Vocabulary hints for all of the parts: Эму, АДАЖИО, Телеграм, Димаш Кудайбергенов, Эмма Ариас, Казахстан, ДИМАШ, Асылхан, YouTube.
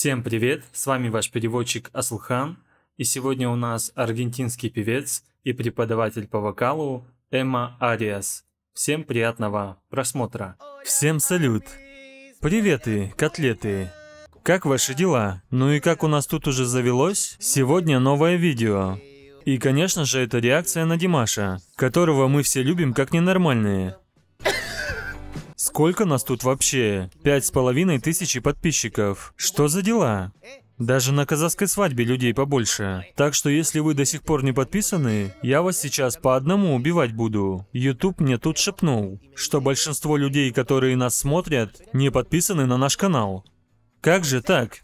Всем привет, с вами ваш переводчик Асылхан, и сегодня у нас аргентинский певец и преподаватель по вокалу Эмма Ариас. Всем приятного просмотра. Всем салют. Приветы, котлеты. Как ваши дела? Ну и как у нас тут уже завелось? Сегодня новое видео. И, конечно же, это реакция на Димаша, которого мы все любим как ненормальные. Сколько нас тут вообще? 5500 подписчиков. Что за дела? Даже на казахской свадьбе людей побольше. Так что если вы до сих пор не подписаны, я вас сейчас по одному убивать буду. YouTube мне тут шепнул, что большинство людей, которые нас смотрят, не подписаны на наш канал. Как же так?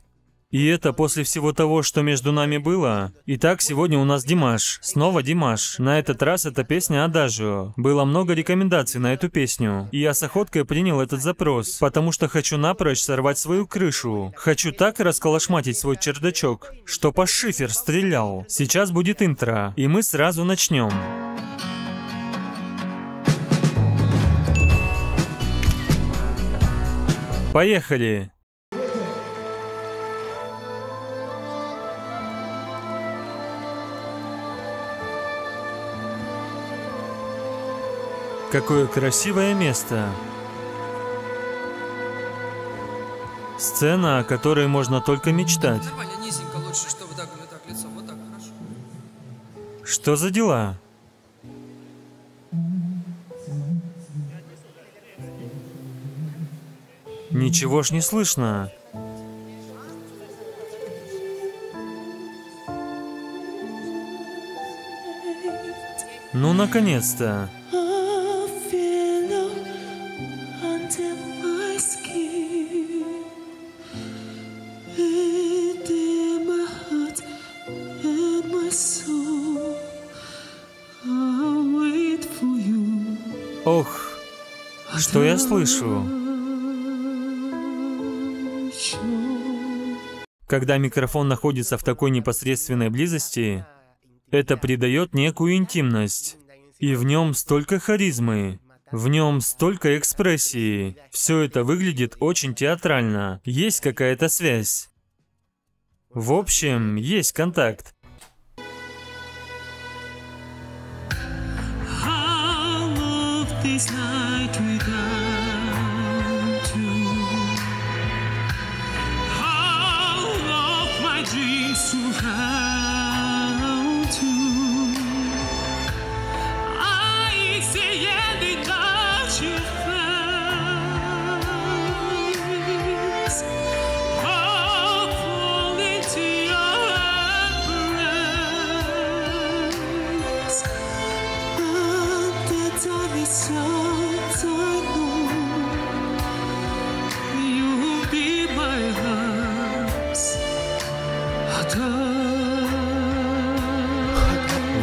И это после всего того, что между нами было. Итак, сегодня у нас Димаш. Снова Димаш. На этот раз это песня «Adagio». Было много рекомендаций на эту песню. И я с охоткой принял этот запрос, потому что хочу напрочь сорвать свою крышу. Хочу так расколошматить свой чердачок, что по шифер стрелял. Сейчас будет интро, и мы сразу начнем. Поехали! Какое красивое место! Сцена, о которой можно только мечтать. Что за дела? Ничего ж не слышно. Ну, наконец-то! Ох, что я слышу? Когда микрофон находится в такой непосредственной близости, это придает некую интимность. И в нем столько харизмы, в нем столько экспрессии. Все это выглядит очень театрально. Есть какая-то связь. В общем, есть контакт.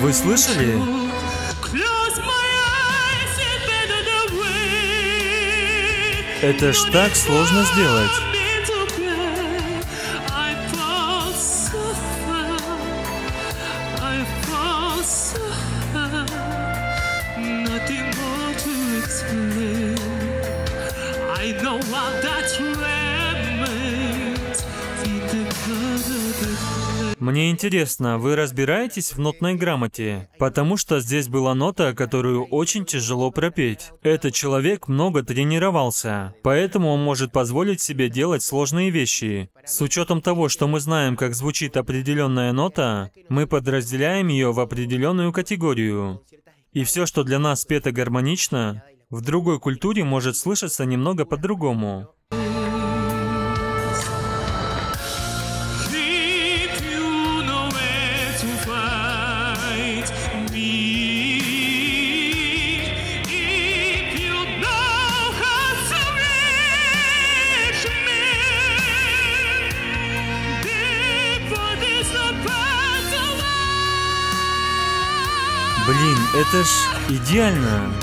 Вы слышали? Это ж так сложно сделать. Мне интересно, вы разбираетесь в нотной грамоте? Потому что здесь была нота, которую очень тяжело пропеть. Этот человек много тренировался, поэтому он может позволить себе делать сложные вещи. С учетом того, что мы знаем, как звучит определенная нота, мы подразделяем ее в определенную категорию. И все, что для нас спето гармонично, в другой культуре может слышаться немного по-другому. Блин, это ж идеально!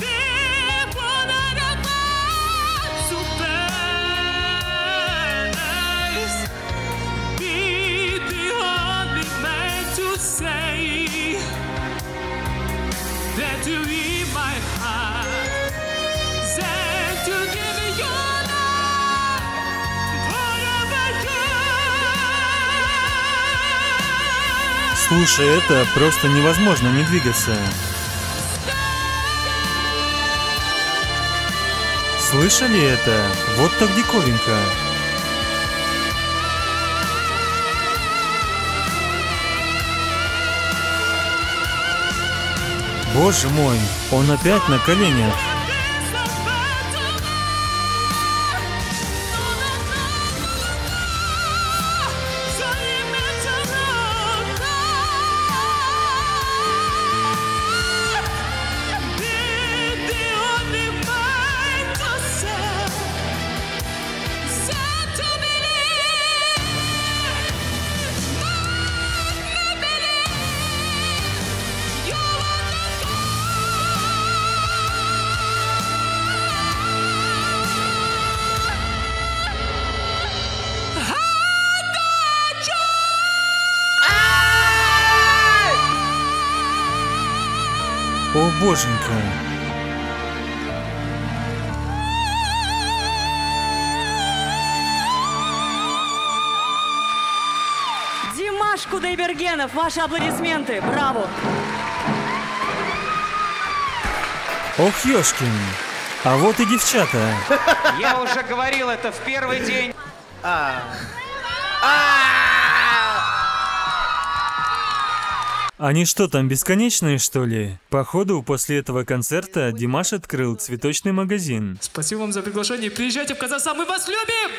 Слушай, это просто невозможно не двигаться. Слышали это? Вот так диковинка. Боже мой, он опять на коленях. О, боженька! Димаш Кудайбергенов, ваши аплодисменты! Браво! Ох, ёшкин! А вот и девчата! Я уже говорил это в первый день! Они что там, бесконечные, что ли? Походу, после этого концерта Димаш открыл цветочный магазин. Спасибо вам за приглашение. Приезжайте в Казахстан, мы вас любим!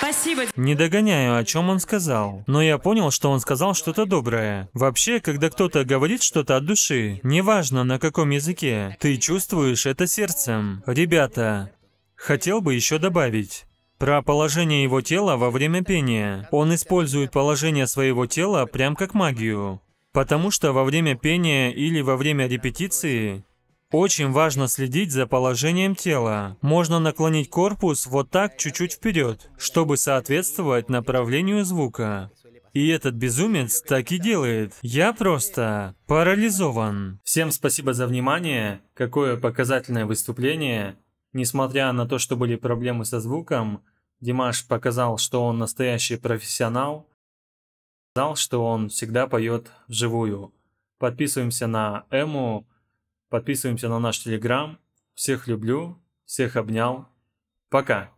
Спасибо. Не догоняю, о чем он сказал. Но я понял, что он сказал что-то доброе. Вообще, когда кто-то говорит что-то от души, неважно на каком языке, ты чувствуешь это сердцем. Ребята, хотел бы еще добавить про положение его тела во время пения. Он использует положение своего тела прям как магию. Потому что во время пения или во время репетиции очень важно следить за положением тела. Можно наклонить корпус вот так чуть-чуть вперед, чтобы соответствовать направлению звука. И этот безумец так и делает. Я просто парализован. Всем спасибо за внимание. Какое показательное выступление. Несмотря на то, что были проблемы со звуком, Димаш показал, что он настоящий профессионал. Сказал, что он всегда поет вживую. Подписываемся на Эму, подписываемся на наш телеграм. Всех люблю, всех обнял. Пока!